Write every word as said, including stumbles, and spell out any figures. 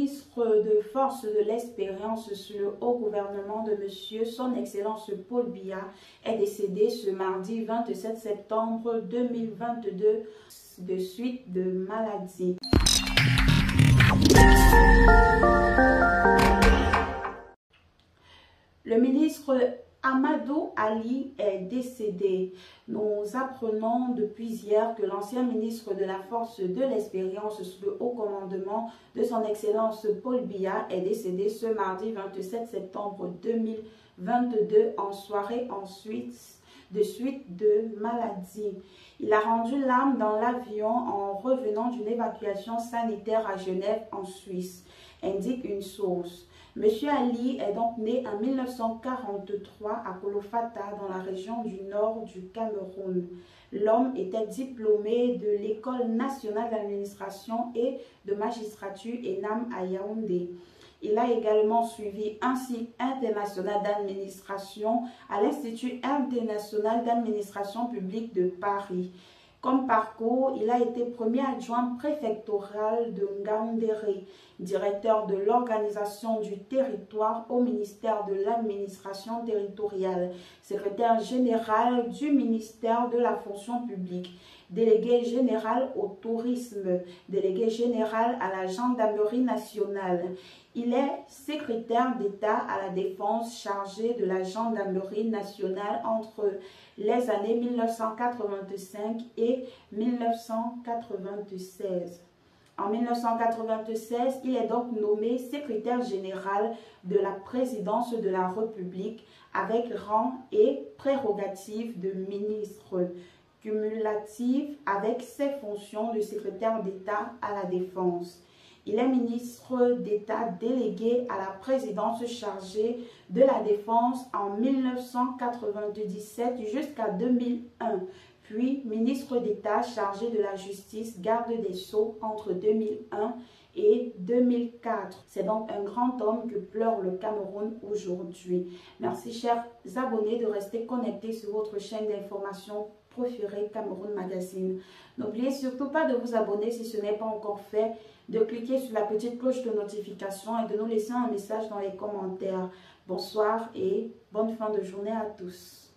Ministre de force de l'espérance sur le haut gouvernement de Monsieur Son Excellence Paul Biya est décédé ce mardi vingt-sept septembre deux mille vingt-deux de suite de maladie. Le ministre Amadou Ali est décédé. Nous apprenons depuis hier que l'ancien ministre de la Force de l'Espérance sous le haut commandement de son Excellence Paul Biya est décédé ce mardi vingt-sept septembre deux mille vingt-deux en soirée ensuite de suite de maladie. Il a rendu l'âme dans l'avion en revenant d'une évacuation sanitaire à Genève en Suisse, indique une source. Monsieur Ali est donc né en mille neuf cent quarante-trois à Kolofata, dans la région du nord du Cameroun. L'homme était diplômé de l'École nationale d'administration et de magistrature E N A M à Yaoundé. Il a également suivi un cycle international d'administration à l'Institut international d'administration publique de Paris. Comme parcours, il a été premier adjoint préfectoral de Ngaoundéré, directeur de l'organisation du territoire au ministère de l'administration territoriale, secrétaire général du ministère de la fonction publique, délégué général au tourisme, délégué général à la gendarmerie nationale. Il est secrétaire d'État à la défense chargé de la gendarmerie nationale entre les années mille neuf cent quatre-vingt-cinq et mille neuf cent quatre-vingt-seize. En mille neuf cent quatre-vingt-seize, il est donc nommé secrétaire général de la présidence de la République avec rang et prérogatives de ministre, cumulative avec ses fonctions de secrétaire d'État à la Défense. Il est ministre d'État délégué à la présidence chargée de la Défense en mille neuf cent quatre-vingt-dix-sept jusqu'à deux mille un, puis ministre d'État chargé de la Justice, garde des Sceaux entre deux mille un et deux mille quatre. C'est donc un grand homme que pleure le Cameroun aujourd'hui. Merci chers abonnés de rester connectés sur votre chaîne d'information préférée Cameroun Magazine. N'oubliez surtout pas de vous abonner si ce n'est pas encore fait, de cliquer sur la petite cloche de notification et de nous laisser un message dans les commentaires. Bonsoir et bonne fin de journée à tous.